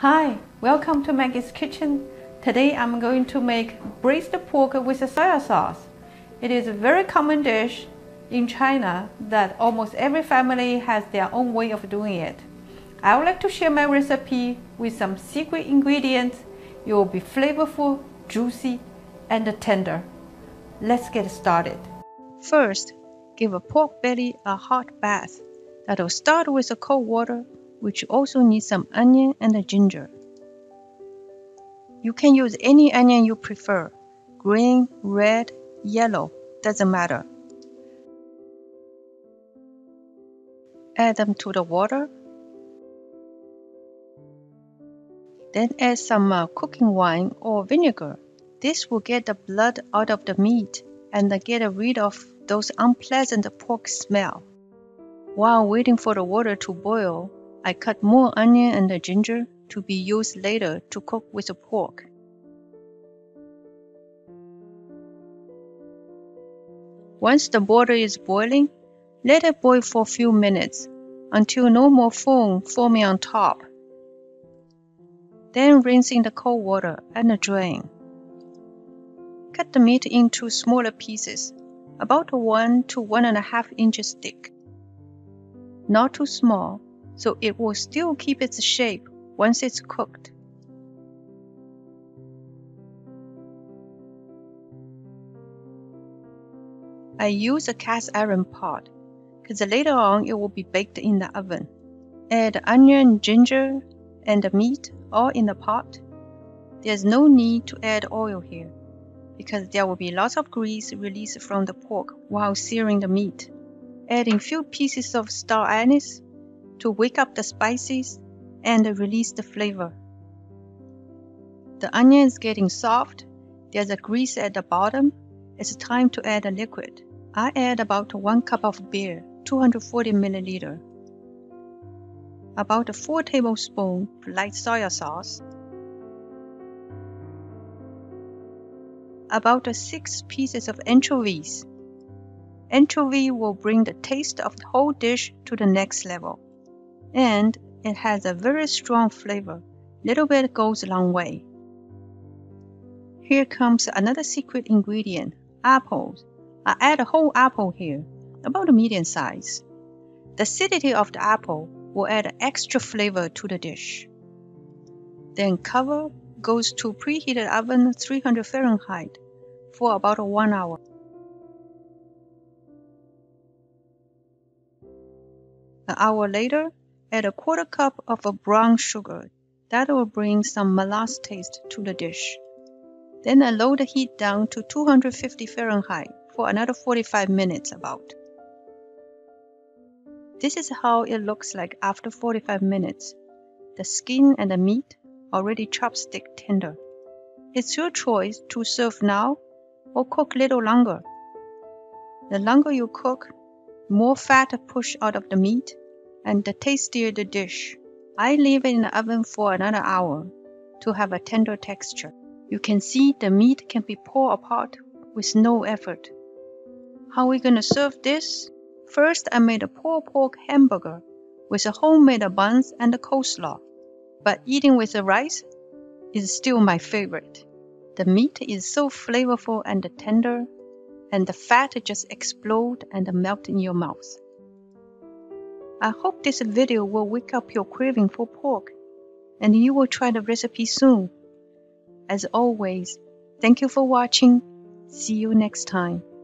Hi, welcome to Maggie's Kitchen. Today I'm going to make braised pork with a soy sauce. It is a very common dish in China that almost every family has their own way of doing it. I would like to share my recipe with some secret ingredients. It will be flavorful, juicy, and tender. Let's get started. First, give a pork belly a hot bath. That'll start with the cold water, which also needs some onion and ginger. You can use any onion you prefer, green, red, yellow, doesn't matter. Add them to the water. Then add some cooking wine or vinegar. This will get the blood out of the meat and get rid of those unpleasant pork smell. While waiting for the water to boil, I cut more onion and ginger to be used later to cook with the pork. Once the water is boiling, let it boil for a few minutes until no more foam forming on top. Then rinse in the cold water and drain. Cut the meat into smaller pieces, about 1 to 1.5 inches thick. Not too small, so it will still keep its shape once it's cooked. I use a cast iron pot, because later on it will be baked in the oven. Add onion, ginger, and the meat all in the pot. There's no need to add oil here, because there will be lots of grease released from the pork while searing the meat. Add a few pieces of star anise to wake up the spices and release the flavor. The onion is getting soft. There's a grease at the bottom. It's time to add the liquid. I add about 1 cup of beer, 240 milliliter, about 4 tablespoons light soy sauce, about 6 pieces of anchovies. Anchovy will bring the taste of the whole dish to the next level, and it has a very strong flavor. Little bit goes a long way. Here comes another secret ingredient, apples. I add a whole apple here, about a medium size. The acidity of the apple will add extra flavor to the dish. Then cover, goes to preheated oven 300 Fahrenheit for about 1 hour. An hour later, add a 1/4 cup of brown sugar. That will bring some molasses taste to the dish. Then I lower the heat down to 250 Fahrenheit for another 45 minutes about. This is how it looks like after 45 minutes. The skin and the meat already chopstick tender. It's your choice to serve now or cook a little longer. The longer you cook, more fat push out of the meat, and the tastier the dish. I leave it in the oven for another hour to have a tender texture. You can see the meat can be pulled apart with no effort. How are we gonna serve this? First, I made a pulled pork hamburger with a homemade buns and a coleslaw, but eating with the rice is still my favorite. The meat is so flavorful and tender, and the fat just explode and melt in your mouth. I hope this video will wake up your craving for pork, and you will try the recipe soon. As always, thank you for watching. See you next time.